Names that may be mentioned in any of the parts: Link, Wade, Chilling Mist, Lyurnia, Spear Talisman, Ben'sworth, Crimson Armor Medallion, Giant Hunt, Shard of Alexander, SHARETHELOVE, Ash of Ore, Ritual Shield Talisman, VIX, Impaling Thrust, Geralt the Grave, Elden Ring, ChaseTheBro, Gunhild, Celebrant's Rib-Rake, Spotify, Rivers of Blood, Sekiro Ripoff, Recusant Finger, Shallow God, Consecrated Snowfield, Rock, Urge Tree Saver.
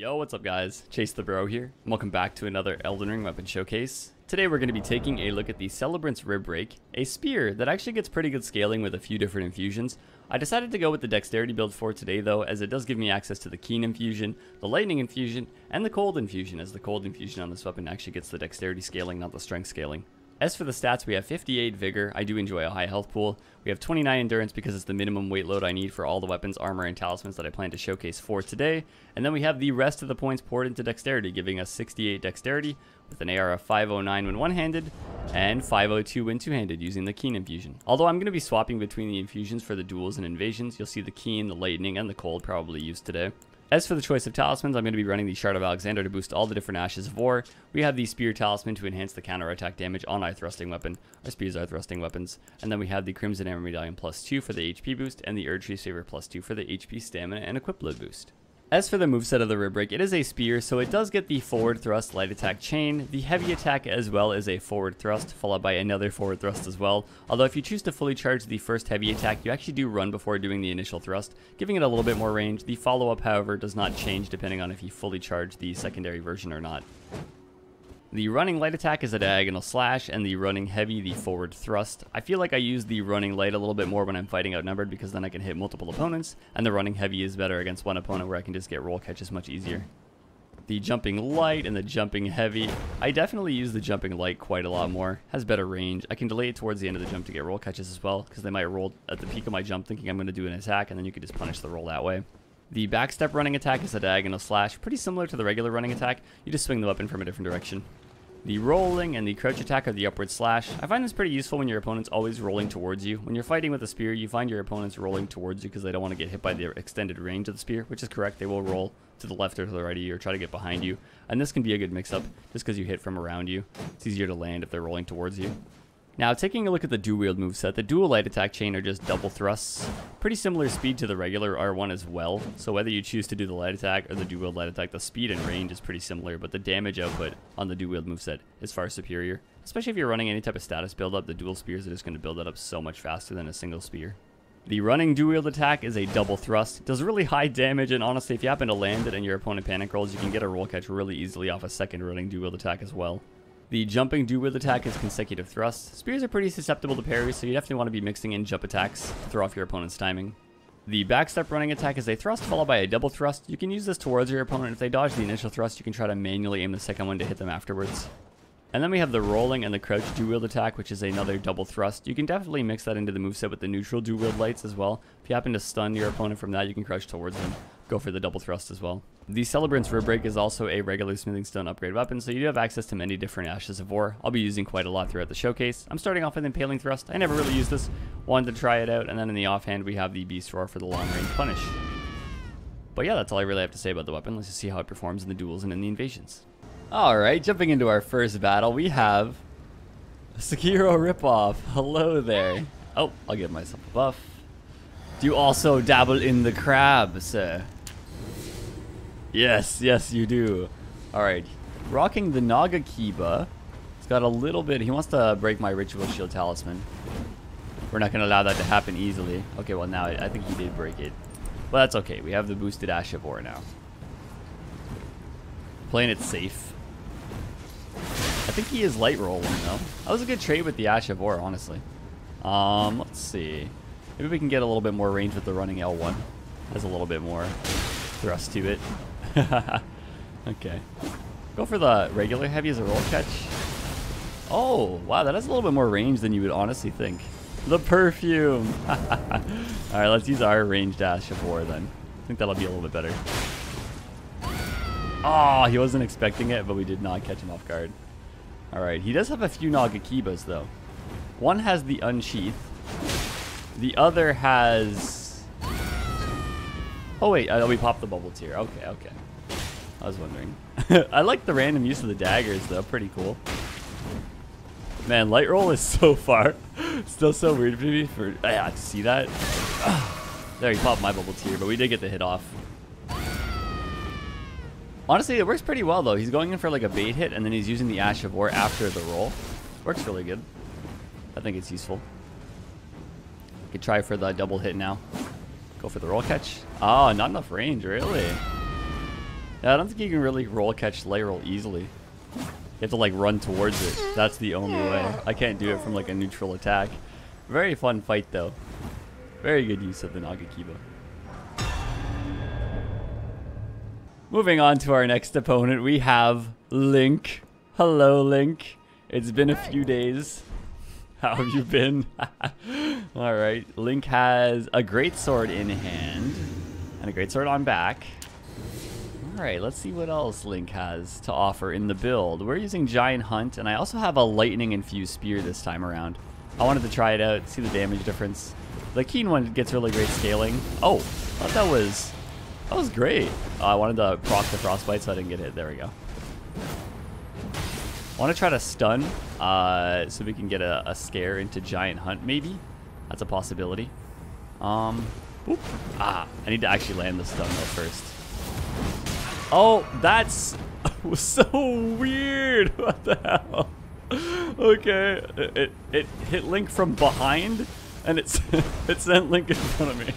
Yo, what's up guys? Chase the Bro here, and welcome back to another Elden Ring Weapon Showcase. Today we're going to be taking a look at the Celebrant's Rib-Rake, a spear that actually gets pretty good scaling with a few different infusions. I decided to go with the Dexterity build for today though, as it does give me access to the Keen infusion, the Lightning infusion, and the Cold infusion, as the Cold infusion on this weapon actually gets the Dexterity scaling, not the Strength scaling. As for the stats, we have 58 Vigor, I do enjoy a high health pool. We have 29 Endurance because it's the minimum weight load I need for all the weapons, armor, and talismans that I plan to showcase for today. And then we have the rest of the points poured into Dexterity, giving us 68 Dexterity with an AR of 509 when one-handed and 502 when two-handed using the Keen infusion. Although I'm going to be swapping between the infusions for the duels and invasions, you'll see the Keen, the Lightning, and the Cold probably used today. As for the choice of talismans, I'm going to be running the Shard of Alexander to boost all the different Ashes of Ore. We have the Spear Talisman to enhance the counterattack damage on our thrusting weapon. Our spears are thrusting weapons. And then we have the Crimson Armor Medallion +2 for the HP boost, and the Urge Tree Saver +2 for the HP, stamina, and equip load boost. As for the moveset of the Rib-Rake, it is a spear, so it does get the forward thrust, light attack chain, the heavy attack as well as a forward thrust, followed by another forward thrust as well. Although if you choose to fully charge the first heavy attack, you actually do run before doing the initial thrust, giving it a little bit more range. The follow-up, however, does not change depending on if you fully charge the secondary version or not. The running light attack is a diagonal slash, and the running heavy, the forward thrust. I feel like I use the running light a little bit more when I'm fighting outnumbered because then I can hit multiple opponents, and the running heavy is better against one opponent where I can just get roll catches much easier. The jumping light and the jumping heavy. I definitely use the jumping light quite a lot more. Has better range. I can delay it towards the end of the jump to get roll catches as well, because they might roll at the peak of my jump thinking I'm going to do an attack, and then you can just punish the roll that way. The backstep running attack is a diagonal slash, pretty similar to the regular running attack. You just swing the weapon from a different direction. The rolling and the crouch attack are the upward slash. I find this pretty useful when your opponent's always rolling towards you. When you're fighting with a spear, you find your opponent's rolling towards you because they don't want to get hit by the extended range of the spear, which is correct. They will roll to the left or to the right of you or try to get behind you. And this can be a good mix-up just because you hit from around you. It's easier to land if they're rolling towards you. Now, taking a look at the dual-wield moveset, the dual light attack chain are just double thrusts. Pretty similar speed to the regular R1 as well, so whether you choose to do the light attack or the dual-wield light attack, the speed and range is pretty similar, but the damage output on the dual-wield moveset is far superior. Especially if you're running any type of status build-up, the dual spears are just going to build that up so much faster than a single spear. The running dual-wield attack is a double thrust. It does really high damage, and honestly, if you happen to land it and your opponent panic rolls, you can get a roll catch really easily off a second running dual-wield attack as well. The jumping dual-wield attack is consecutive thrusts. Spears are pretty susceptible to parries, so you definitely want to be mixing in jump attacks to throw off your opponent's timing. The backstep running attack is a thrust followed by a double thrust. You can use this towards your opponent. If they dodge the initial thrust, you can try to manually aim the second one to hit them afterwards. And then we have the rolling and the crouch dual-wield attack, which is another double thrust. You can definitely mix that into the moveset with the neutral dual-wield lights as well. If you happen to stun your opponent from that, you can crouch towards them. Go for the double thrust as well. The Celebrant's Rib-Rake is also a regular smithing stone upgrade weapon, so you do have access to many different Ashes of Ore. I'll be using quite a lot throughout the showcase. I'm starting off with Impaling Thrust. I never really used this, wanted to try it out, and then in the offhand we have the Beast Roar for the long range punish. But yeah, that's all I really have to say about the weapon. Let's just see how it performs in the duels and in the invasions. Alright, jumping into our first battle, we have Sekiro Ripoff. Hello there. Oh, I'll give myself a buff. Do you also dabble in the crab, sir? Yes, yes you do. Alright, rocking the Nagakiba. He's got a little bit, he wants to break my Ritual Shield Talisman. We're not going to allow that to happen easily. Okay, well now I think he did break it. But that's okay, we have the boosted Ash of Ore now. Playing it safe. I think he is light rolling though. That was a good trade with the Ash of Ore, honestly. Let's see. Maybe we can get a little bit more range with the running L1. Has a little bit more thrust to it. Okay. Go for the regular heavy as a roll catch. Oh, wow, that has a little bit more range than you would honestly think. The perfume! Alright, let's use our ranged Ash of War then. I think that'll be a little bit better. Oh, he wasn't expecting it, but we did not catch him off guard. Alright, he does have a few Nagakibas though. One has the Unsheath. The other has... Oh wait, we popped the bubbles here. Okay, okay. I was wondering. I like the random use of the daggers though, pretty cool. Man, light roll is so far. Still so weird for me for to see that. There, he popped my bubbles here, but we did get the hit off. Honestly, it works pretty well though. He's going in for like a bait hit and then he's using the Ash of Ore after the roll. Works really good. I think it's useful. Could try for the double hit now. Go for the roll catch. Oh, not enough range, really. Yeah, I don't think you can really roll catch Lay-Roll easily. You have to like run towards it. That's the only way. I can't do it from like a neutral attack. Very fun fight though. Very good use of the Nagakiba. Moving on to our next opponent, we have Link. Hello, Link. It's been a few days. How have you been? Alright, Link has a greatsword in hand and a greatsword on back. Alright, let's see what else Link has to offer in the build. We're using Giant Hunt, and I also have a lightning infused spear this time around. I wanted to try it out, see the damage difference. The keen one gets really great scaling. Oh, I thought that was great. I wanted to proc the frostbite so I didn't get hit. There we go. I want to try to stun so we can get a scare into Giant Hunt maybe. That's a possibility. Boop. Ah, I need to actually land the stun though first. Oh, that's was so weird. What the hell? Okay, it hit Link from behind and it sent Link in front of me.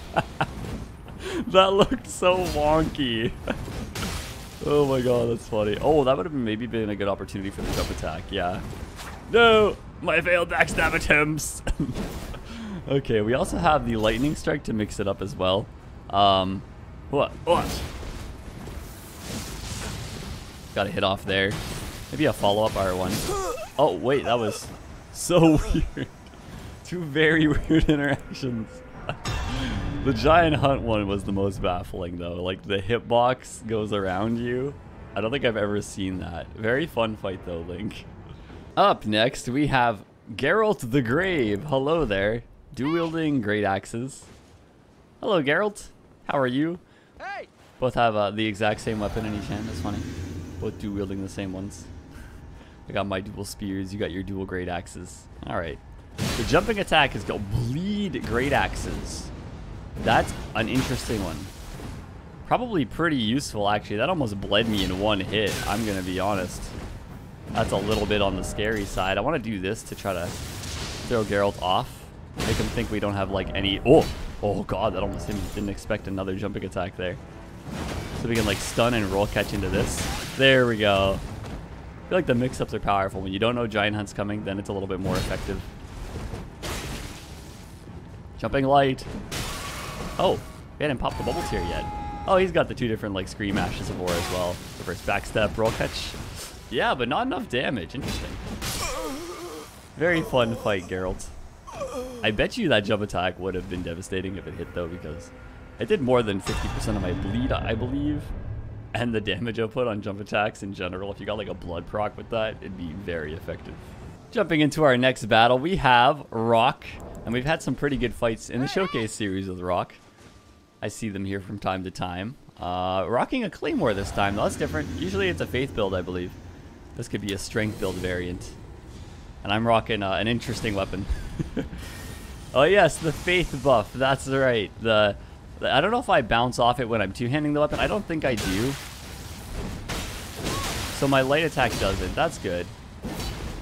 That looked so wonky. Oh my god, that's funny. Oh, that would have maybe been a good opportunity for the jump attack, yeah. No, my failed backstab attempts. Okay, we also have the lightning strike to mix it up as well. What? Got a hit off there. Maybe a follow-up R1. Oh, wait, that was so weird. Two very weird interactions. The Giant Hunt one was the most baffling though. Like the hitbox goes around you. I don't think I've ever seen that. Very fun fight though, Link. Up next, we have Geralt the Grave. Hello there. Dual-wielding great axes. Hello, Geralt. How are you? Hey. Both have the exact same weapon in each hand. That's funny. Both dual-wielding the same ones. I got my dual spears. You got your dual great axes. All right. The jumping attack is called Bleed Great Axes. That's an interesting one. Probably pretty useful, actually. That almost bled me in one hit, I'm going to be honest. That's a little bit on the scary side. I want to do this to try to throw Geralt off. Make him think we don't have, like, any... Oh, God, that almost didn't expect another jumping attack there. So we can, like, stun and roll catch into this. There we go. I feel like the mix-ups are powerful. When you don't know Giant Hunt's coming, then it's a little bit more effective. Jumping light. Oh, we hadn't popped the bubbles here yet. Oh, he's got the two different, like, Scream Ashes of Ore as well. Reverse backstep, roll catch. Yeah, but not enough damage. Interesting. Very fun fight, Geralt. I bet you that jump attack would have been devastating if it hit, though, because it did more than 50% of my bleed, I believe. And the damage output on jump attacks in general, if you got, like, a blood proc with that, it'd be very effective. Jumping into our next battle, we have Rock. And we've had some pretty good fights in the Showcase series with Rock. I see them here from time to time. Rocking a Claymore this time, though. That's different. Usually it's a Faith build, I believe. This could be a Strength build variant. And I'm rocking an interesting weapon. Oh yes, the Faith buff. That's right. I don't know if I bounce off it when I'm two-handing the weapon. I don't think I do. So my light attack doesn't. That's good.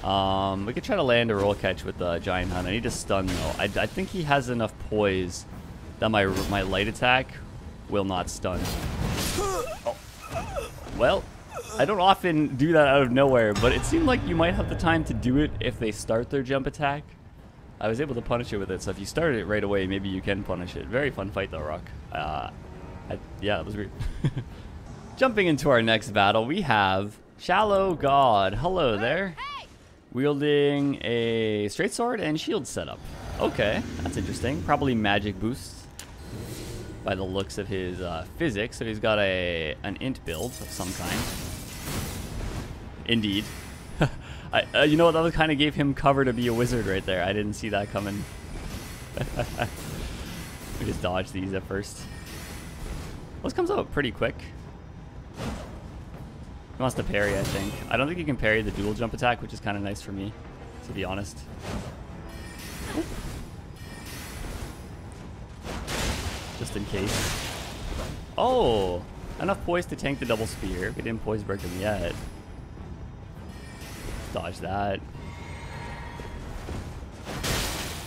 We could try to land a roll catch with the Giant Hunt. I need to stun though. I think he has enough poise that my light attack will not stun. Oh. Well, I don't often do that out of nowhere, but it seemed like you might have the time to do it if they start their jump attack. I was able to punish it with it, so if you started it right away, maybe you can punish it. Very fun fight though, Rock. Yeah, that was weird. Jumping into our next battle, we have Shallow God. Hello there. Wielding a straight sword and shield setup. Okay, that's interesting. Probably magic boost by the looks of his physics. So he's got an int build of some kind. Indeed. You know what? That kind of gave him cover to be a wizard right there. I didn't see that coming. We just dodged these at first. This comes out pretty quick. He wants to parry, I think. I don't think you can parry the dual jump attack, which is kind of nice for me, to be honest. Oop. Just in case. Oh! Enough poise to tank the double spear. We didn't poise break him yet. Dodge that.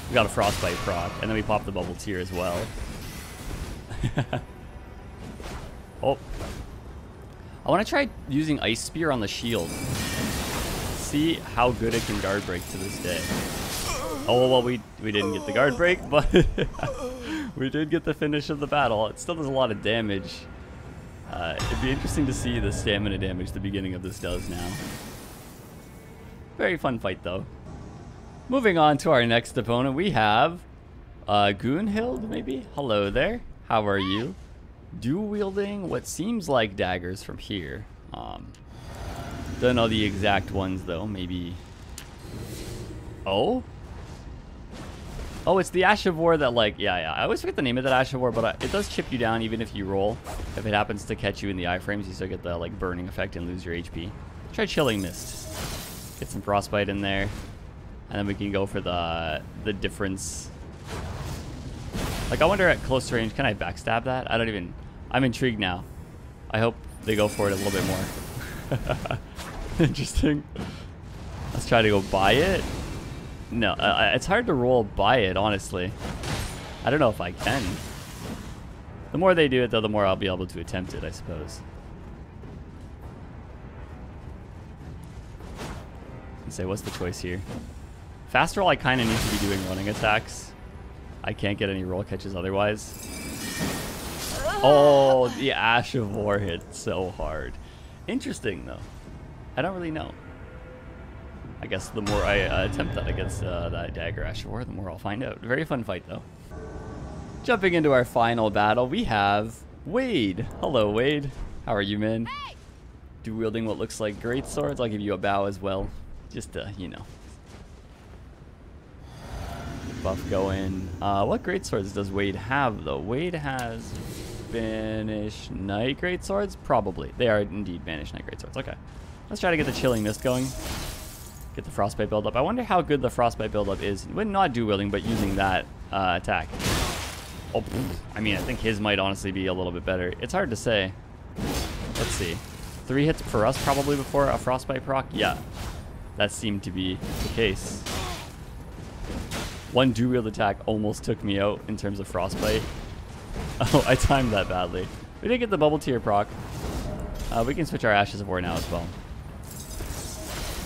We got a frostbite proc, and then we pop the bubble tier as well. Oh. I want to try using Ice Spear on the shield. See how good it can guard break to this day. Oh, well, we didn't get the guard break, but we did get the finish of the battle. It still does a lot of damage. It'd be interesting to see the stamina damage the beginning of this does now. Very fun fight, though. Moving on to our next opponent, we have Gunhild, maybe? Hello there. How are you? Dual-wielding what seems like daggers from here. Don't know the exact ones, though. Maybe... Oh? Oh, it's the Ash of Ore that, like... Yeah. I always forget the name of that Ash of Ore, but it does chip you down even if you roll. If it happens to catch you in the iframes, you still get the, like, burning effect and lose your HP. Try Chilling Mist. Get some Frostbite in there. And then we can go for the difference. Like, I wonder at close range, can I backstab that? I don't even... I'm intrigued now. I hope they go for it a little bit more. Interesting. Let's try to go by it. No, it's hard to roll by it, honestly. I don't know if I can. The more they do it, though, the more I'll be able to attempt it, I suppose. And say, what's the choice here? Fast roll, I kind of need to be doing running attacks. I can't get any roll catches otherwise. Oh, the Ash of War hit so hard. Interesting, though. I don't really know. I guess the more I attempt that against that dagger Ash of War, the more I'll find out. Very fun fight, though. Jumping into our final battle, we have Wade. Hello, Wade. How are you, man? Hey. Dual-wielding what looks like great swords. I'll give you a bow as well. Just to, you know. Buff going. What greatswords does Wade have, though? Wade has Vanished Knight greatswords? Probably. They are indeed Vanished Knight greatswords. Okay. Let's try to get the Chilling Mist going. Get the Frostbite buildup. I wonder how good the Frostbite buildup is when not dual-wielding, but using that attack. Oh, I mean, I think his might honestly be a little bit better. It's hard to say. Let's see. 3 hits per us probably before a Frostbite proc? Yeah. That seemed to be the case. One dual-wield attack almost took me out in terms of Frostbite. Oh, I timed that badly. We did get the bubble tier proc. We can switch our Ashes of War now as well.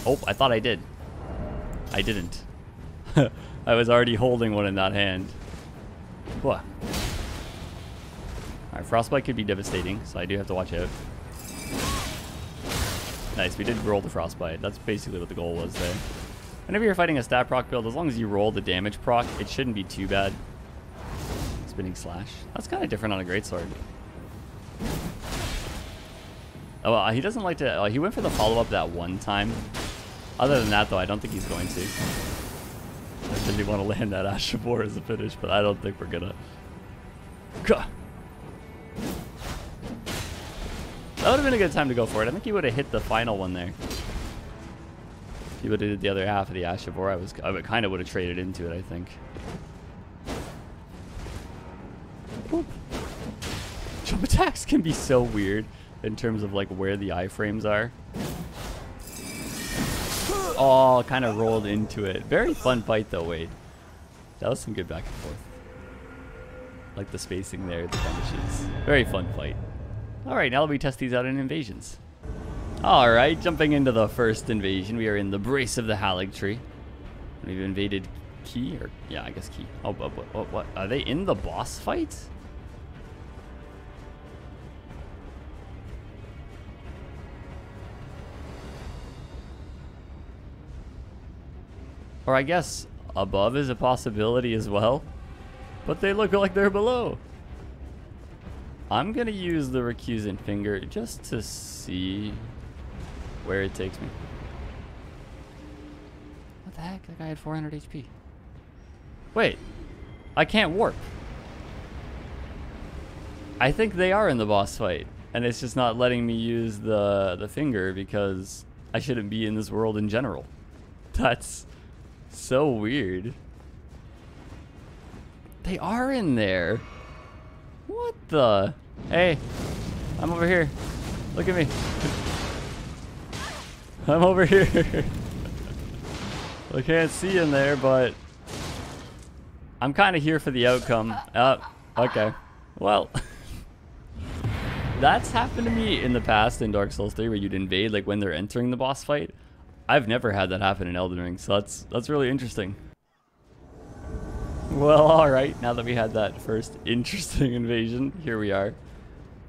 Oh, I thought I did. I didn't. I was already holding one in that hand. Alright, Frostbite could be devastating, so I do have to watch out. Nice, we did roll the Frostbite. That's basically what the goal was there. Whenever you're fighting a stat proc build, as long as you roll the damage proc, it shouldn't be too bad. Spinning slash. That's kind of different on a greatsword. Oh, well, he doesn't like to... he went for the follow-up that one time. Other than that, though, I don't think he's going to. I really want to land that Ash of War as a finish, but I don't think we're gonna. That would have been a good time to go for it. I think he would have hit the final one there. He would have did the other half of the Ash of Ore. I kind of would have traded into it, I think. Boop. Jump attacks can be so weird in terms of like where the iframes are. Oh, kind of rolled into it. Very fun fight though, Wade. That was some good back and forth. Like the spacing there, the punishes. Very fun fight. All right, now let me test these out in invasions. Alright, jumping into the first invasion, we are in the Brace of the Halig Tree. We've invaded Key, or... Yeah, I guess Key. Oh, but what? Are they in the boss fight? Or I guess above is a possibility as well. But they look like they're below. I'm gonna use the Recusant Finger just to see... where it takes me. What the heck? That guy had 400 HP. Wait. I can't warp. I think they are in the boss fight. And it's just not letting me use the finger because I shouldn't be in this world in general. That's so weird. They are in there. What the? Hey. I'm over here. Look at me. I'm over here. I can't see in there, but I'm kind of here for the outcome. Oh, okay. Well, That's happened to me in the past in Dark Souls 3 where you'd invade like when they're entering the boss fight. I've never had that happen in Elden Ring, so that's really interesting. Well, alright, now that we had that first interesting invasion, here we are.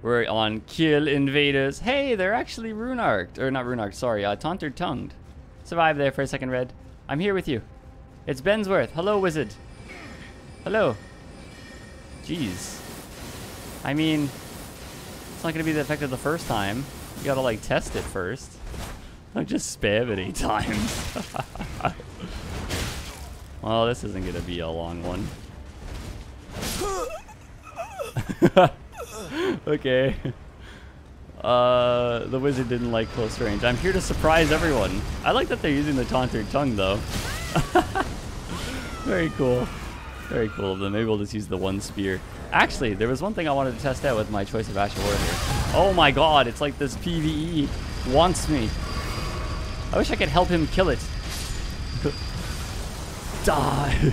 We're on Kill Invaders. Hey, they're actually Runearked. Or not Runearked, sorry, Taunter's Tongued. Survive there for a second, Red. I'm here with you. It's Ben'sworth. Hello, Wizard. Hello. Jeez. I mean, it's not going to be the effect of the first time. You got to, like, test it first. Don't just spam it 8 times. Well, this isn't going to be a long one. Okay. The wizard didn't like close range. I'm here to surprise everyone. I like that they're using the Taunter's Tongue, though. Very cool. Very cool of them. Maybe we'll just use the one spear. Actually, there was one thing I wanted to test out with my choice of Ash of Ore here. Oh my god, it's like this PvE wants me. I wish I could help him kill it. Die.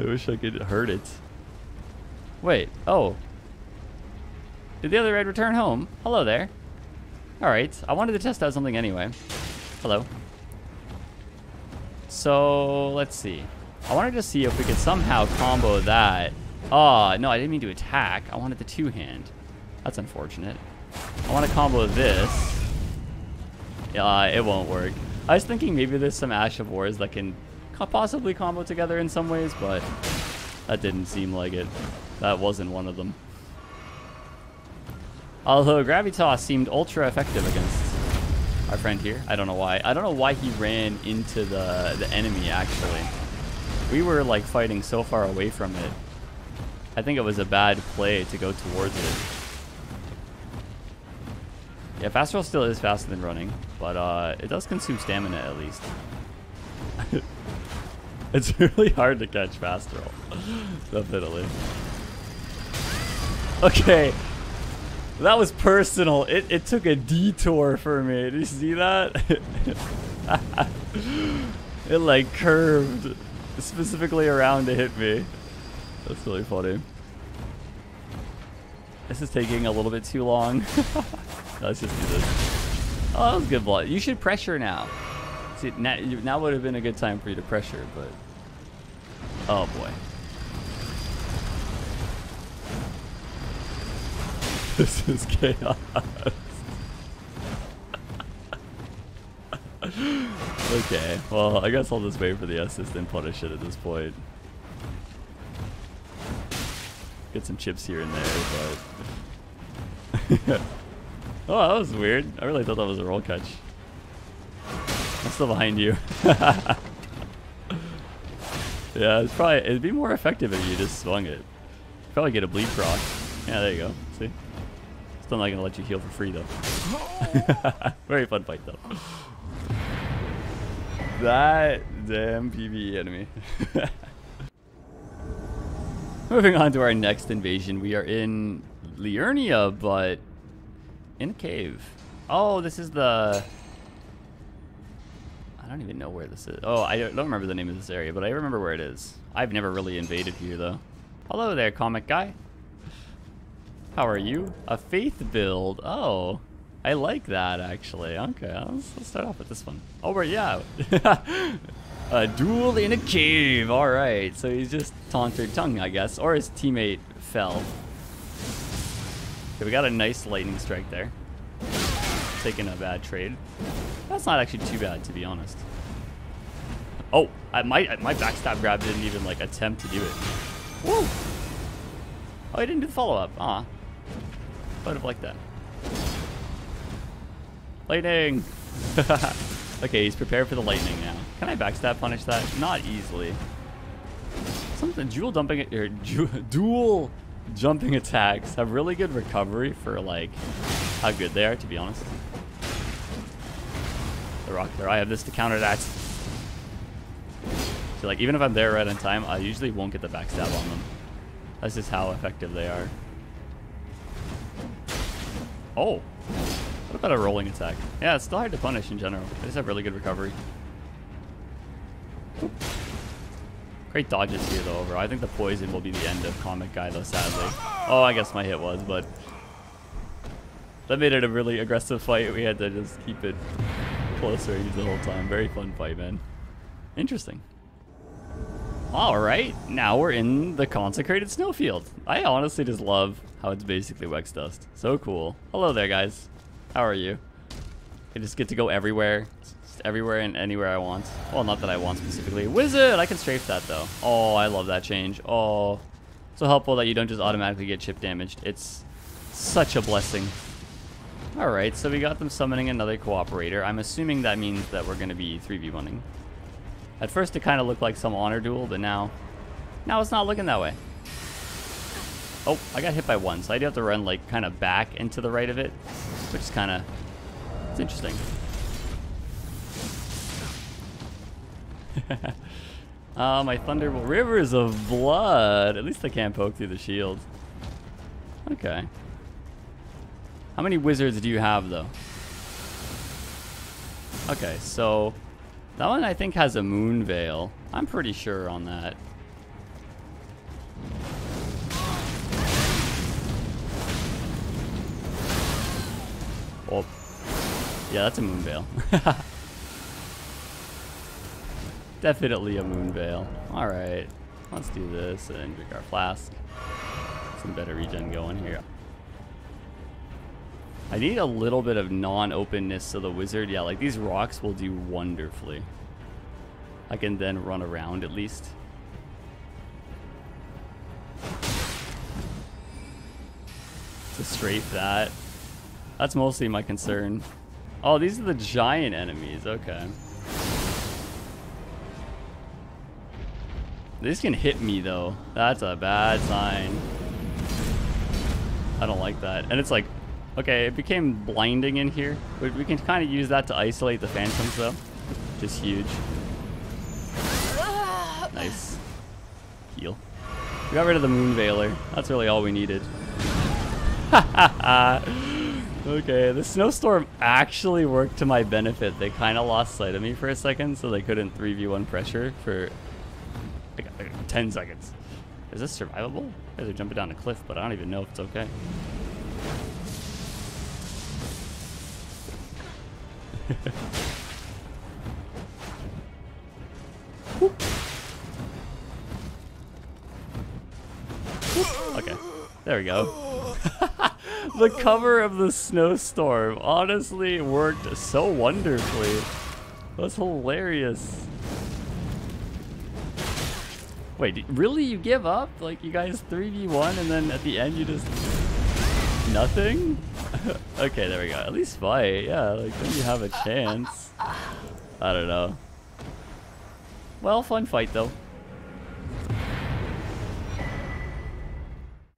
I wish I could hurt it. Wait, oh. Did the other Red return home? Hello there. Alright, I wanted to test out something anyway. Hello. So, let's see. I wanted to see if we could somehow combo that. Oh, no, I didn't mean to attack. I wanted the two-hand. That's unfortunate. I want to combo this. It won't work. I was thinking maybe there's some Ash of Ores that can possibly combo together in some ways, but that didn't seem like it. That wasn't one of them. Although Gravitas seemed ultra effective against our friend here. I don't know why. I don't know why he ran into the enemy, actually. We were, like, fighting so far away from it. I think it was a bad play to go towards it. Yeah, fast roll still is faster than running, but it does consume stamina, at least. It's really hard to catch fast roll. Definitely. Okay. That was personal. It took a detour for me. Did you see that? It like curved specifically around to hit me. That's really funny. This is taking a little bit too long. Let's just do this. Oh, that was good block. You should pressure now. See, now would have been a good time for you to pressure, but... Oh boy. This is chaos. Okay, well, I guess I'll just wait for the assist and punish it at this point. Get some chips here and there, but... Oh, that was weird. I really thought that was a roll catch. I'm still behind you. Yeah, it'd be more effective if you just swung it. You'd probably get a bleed proc. Yeah, there you go. See? Still not gonna let you heal for free, though. Very fun fight, though. That damn PvE enemy. Moving on to our next invasion. We are in Lyurnia, but in a cave. Oh, this is the... I don't even know where this is. Oh, I don't remember the name of this area, but I remember where it is. I've never really invaded here, though. Hello there, comic guy. How are you? A faith build. Oh, I like that, actually. Okay, let's start off with this one. Oh, we're, yeah. A duel in a cave. All right, so he's just Taunter's Tongue, I guess. Or his teammate fell. Okay, we got a nice lightning strike there. Taking a bad trade. That's not actually too bad, to be honest. Oh, my backstab grab didn't even, like, attempt to do it. Woo! Oh, he didn't do the follow-up. Aw. I would have liked that. Lightning! Okay, he's prepared for the lightning now. Can I backstab punish that? Not easily. Something dual jumping attacks have really good recovery for, like, how good they are, to be honest. The rock there. I have this to counter that. So, like, even if I'm there right on time, I usually won't get the backstab on them. That's just how effective they are. Oh, what about a rolling attack? Yeah, it's still hard to punish in general. They just have really good recovery. Great dodges here, though, overall. I think the poison will be the end of Comic Guy, though, sadly. Oh, I guess my hit was, but That made it a really aggressive fight. We had to just keep it closer the whole time. Very fun fight, man. Interesting. Alright, now we're in the Consecrated Snowfield. I honestly just love how it's basically Wex Dust. So cool. Hello there, guys. How are you? I just get to go everywhere. Just everywhere and anywhere I want. Well, not that I want specifically. Wizard! I can strafe that, though. Oh, I love that change. Oh, so helpful that you don't just automatically get chip damaged. It's such a blessing. Alright, so we got them summoning another cooperator. I'm assuming that means that we're going to be 3v1ing. At first, it kind of looked like some honor duel, but now it's not looking that way. Oh, I got hit by one, so I do have to run like kind of back and to the right of it, which is kind of, it's interesting. My Thunderbolt, Rivers of Blood. At least I can't poke through the shield. Okay. How many wizards do you have, though? Okay, so. That one, I think, has a Moon Veil. I'm pretty sure on that. Oh. Yeah, that's a Moon Veil. Definitely a Moon Veil. Alright. Let's do this and drink our flask. Some better regen going here. I need a little bit of non-openness to the wizard. Yeah, like these rocks will do wonderfully. I can then run around at least. To strafe that. That's mostly my concern. Oh, these are the giant enemies. Okay. These can hit me though. That's a bad sign. I don't like that. And it's like... Okay, it became blinding in here. We can kind of use that to isolate the phantoms, though. Just huge. Nice. Heal. We got rid of the Moon Veiler. That's really all we needed. Okay, the snowstorm actually worked to my benefit. They kind of lost sight of me for a second, so they couldn't 3v1 pressure for... I got 10 seconds. Is this survivable? You guys are jumping down a cliff, but I don't even know if it's okay. Okay, there we go. The cover of the snowstorm honestly worked so wonderfully. That's hilarious. Wait, really? You give up? Like, you guys 3v1 and then at the end you just... nothing? Okay, there we go. At least fight. Yeah, like, then you have a chance. I don't know. Well, fun fight, though.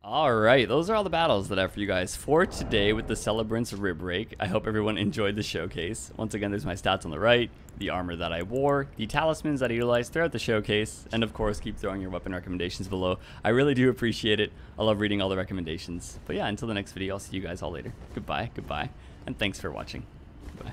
Alright, those are all the battles that I have for you guys for today with the Celebrant's Rib-Rake. I hope everyone enjoyed the showcase. Once again, there's my stats on the right, the armor that I wore, the talismans that I utilized throughout the showcase, and of course, keep throwing your weapon recommendations below. I really do appreciate it. I love reading all the recommendations. But yeah, until the next video, I'll see you guys all later. Goodbye, and thanks for watching. Goodbye.